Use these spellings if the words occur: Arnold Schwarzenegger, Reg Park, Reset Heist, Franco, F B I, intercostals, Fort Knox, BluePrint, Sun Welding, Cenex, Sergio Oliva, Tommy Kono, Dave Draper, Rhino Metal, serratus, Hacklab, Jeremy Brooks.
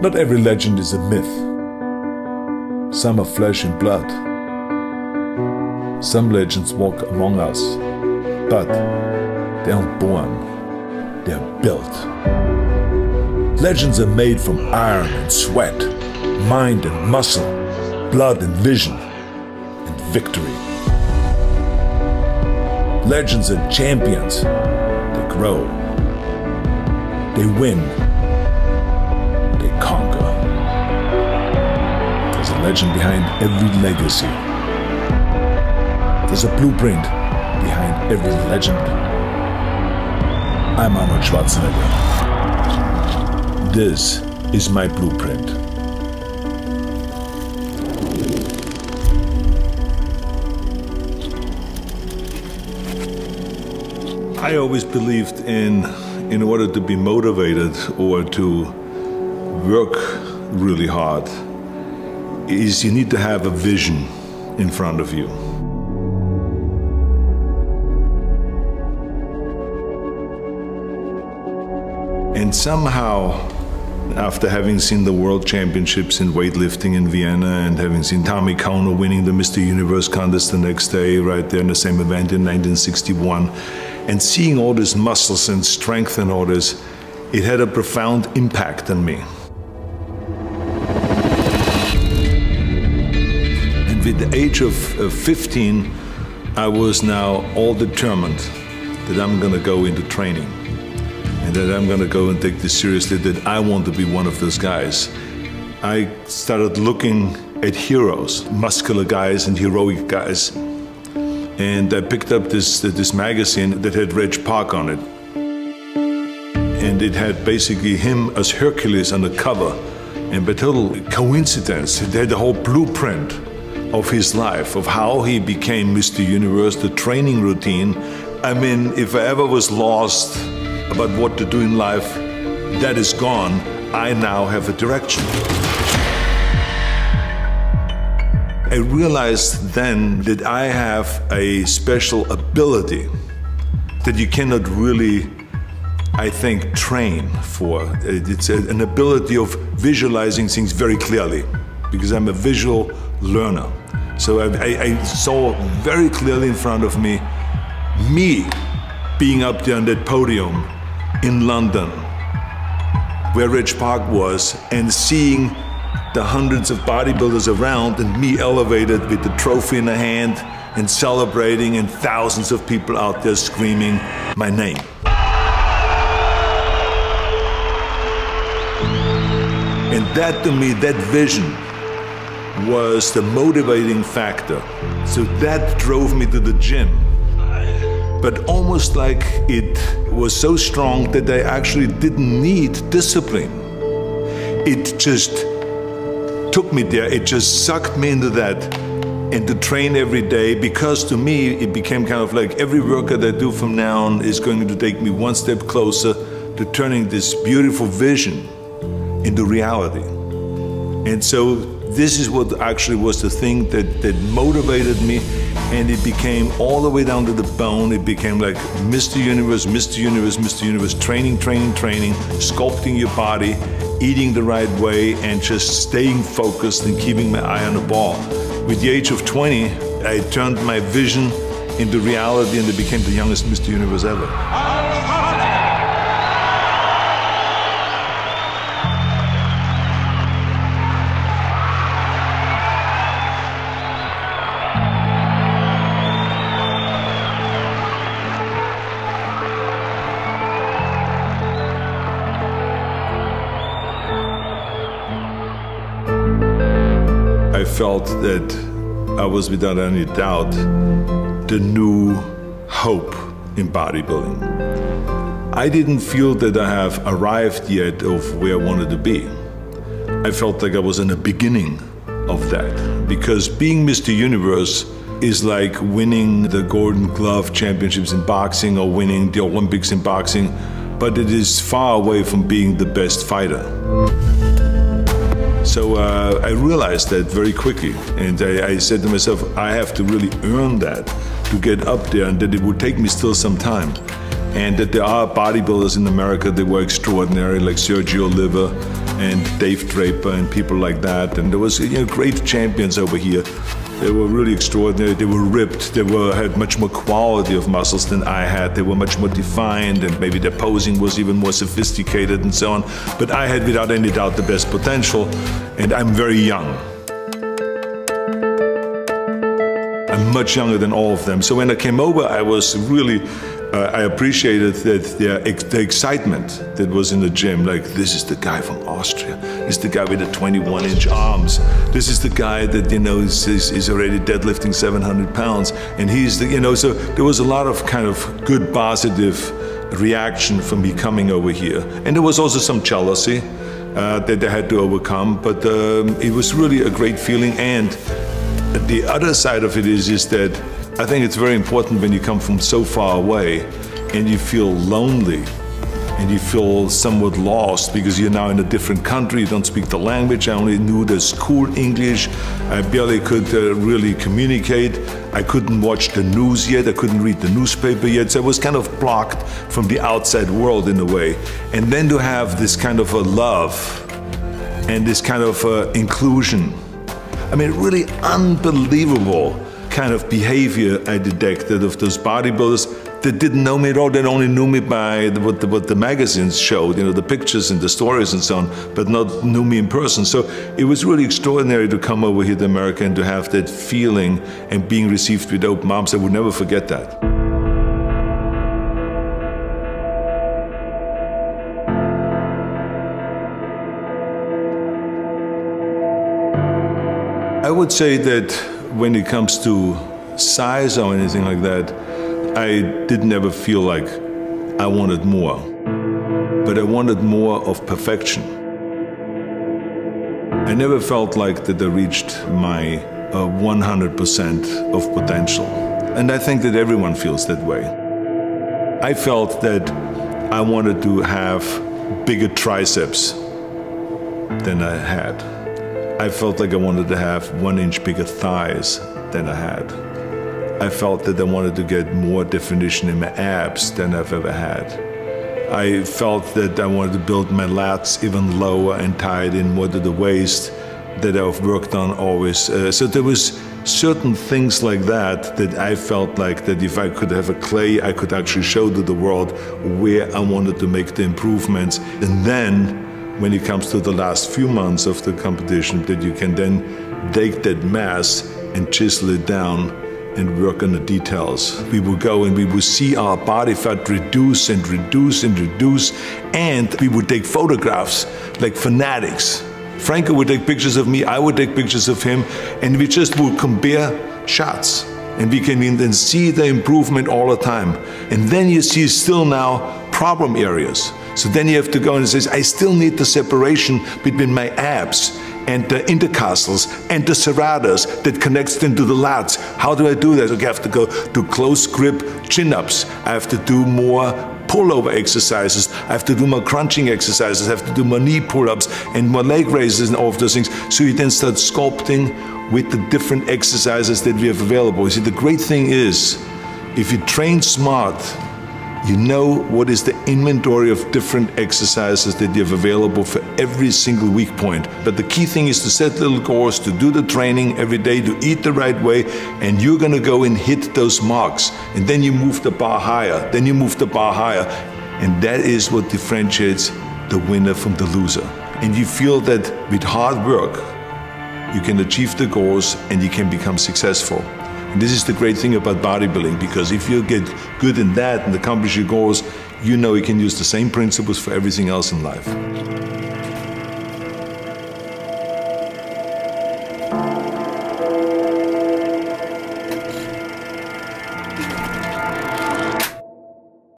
Not every legend is a myth. Some are flesh and blood. Some legends walk among us, but they aren't born, they are built. Legends are made from iron and sweat, mind and muscle, blood and vision, and victory. Legends are champions. They grow. They win. They conquer. There's a legend behind every legacy. There's a blueprint behind every legend. I'm Arnold Schwarzenegger. This is my blueprint. I always believed in order to be motivated or to work really hard is you need to have a vision in front of you. And somehow, after having seen the world championships in weightlifting in Vienna and having seen Tommy Kono winning the Mr. Universe contest the next day right there in the same event in 1961, and seeing all these muscles and strength and all this, it had a profound impact on me. And with the age of 15, I was now all determined that I'm gonna go into training and that I'm gonna go and take this seriously, that I want to be one of those guys. I started looking at heroes, muscular guys and heroic guys. And I picked up this magazine that had Reg Park on it. And it had basically him as Hercules on the cover. And by total coincidence, it had the whole blueprint of his life, of how he became Mr. Universe, the training routine. I mean, if I ever was lost about what to do in life, that is gone. I now have a direction. I realized then that I have a special ability that you cannot really, I think, train for. It's an ability of visualizing things very clearly because I'm a visual learner. So I saw very clearly in front of me being up there on that podium in London where Reg Park was and seeing the hundreds of bodybuilders around and me elevated with the trophy in the hand and celebrating and thousands of people out there screaming my name. And that to me, that vision was the motivating factor. So that drove me to the gym. But almost like it was so strong that I actually didn't need discipline. It just took me there, it just sucked me into that and to train every day because to me it became kind of like every workout I do from now on is going to take me one step closer to turning this beautiful vision into reality. And so this is what actually was the thing that motivated me, and it became all the way down to the bone. It became like Mr. Universe, Mr. Universe, Mr. Universe, training, training, training, sculpting your body, eating the right way and just staying focused and keeping my eye on the ball. With the age of 20, I turned my vision into reality and I became the youngest Mr. Universe ever. I felt that I was, without any doubt, the new hope in bodybuilding. I didn't feel that I have arrived yet of where I wanted to be. I felt like I was in the beginning of that, because being Mr. Universe is like winning the Golden Glove championships in boxing or winning the Olympics in boxing, but it is far away from being the best fighter. So I realized that very quickly, and I said to myself, I have to really earn that to get up there, and that it would take me still some time. And that there are bodybuilders in America that were extraordinary, like Sergio Oliva, and Dave Draper and people like that. And there was great champions over here. They were really extraordinary. They were ripped. They had much more quality of muscles than I had. They were much more defined, and maybe their posing was even more sophisticated and so on. But I had, without any doubt, the best potential, and I'm very young. I'm much younger than all of them. So when I came over, I was really, I appreciated that the excitement that was in the gym. Like, this is the guy from Austria. This is the guy with the 21-inch arms. This is the guy that, is already deadlifting 700 pounds. And he's, so there was a lot of kind of good, positive reaction from me coming over here. And there was also some jealousy that I had to overcome. But it was really a great feeling. And the other side of it is that I think it's very important when you come from so far away and you feel lonely and you feel somewhat lost because you're now in a different country, you don't speak the language. I only knew the school English. I barely could really communicate. I couldn't watch the news yet. I couldn't read the newspaper yet. So I was kind of blocked from the outside world in a way. And then to have this kind of a love and this kind of inclusion, I mean, really unbelievable kind of behavior I detected of those bodybuilders that didn't know me at all. They only knew me by what the magazines showed, the pictures and the stories and so on, but not knew me in person. So it was really extraordinary to come over here to America and to have that feeling and being received with open arms. I would never forget that. I would say that when it comes to size or anything like that, I didn't ever feel like I wanted more. But I wanted more of perfection. I never felt like that I reached my 100% of potential. And I think that everyone feels that way. I felt that I wanted to have bigger triceps than I had. I felt like I wanted to have 1 inch bigger thighs than I had. I felt that I wanted to get more definition in my abs than I've ever had. I felt that I wanted to build my lats even lower and tie it in more to the waist that I've worked on always. So there was certain things like that that I felt like that if I could have a clay, I could actually show to the world where I wanted to make the improvements. And then, when it comes to the last few months of the competition, that you can then take that mass and chisel it down and work on the details. We would go and we would see our body fat reduce and reduce and reduce, and we would take photographs like fanatics. Franco would take pictures of me, I would take pictures of him, and we just would compare shots. And we can then see the improvement all the time. And then you see still now problem areas. So then you have to go and say, I still need the separation between my abs and the intercostals and the serratus that connects them to the lats. How do I do that? Okay, I have to go to close grip chin-ups. I have to do more pull-over exercises. I have to do more crunching exercises. I have to do more knee pull-ups and more leg raises and all of those things. So you then start sculpting with the different exercises that we have available. You see, the great thing is, if you train smart, you know what is the inventory of different exercises that you have available for every single weak point. But the key thing is to set little goals, to do the training every day, to eat the right way, and you're gonna go and hit those marks. And then you move the bar higher, then you move the bar higher. And that is what differentiates the winner from the loser. And you feel that with hard work, you can achieve the goals and you can become successful. And this is the great thing about bodybuilding, because if you get good in that and accomplish your goals, you know you can use the same principles for everything else in life.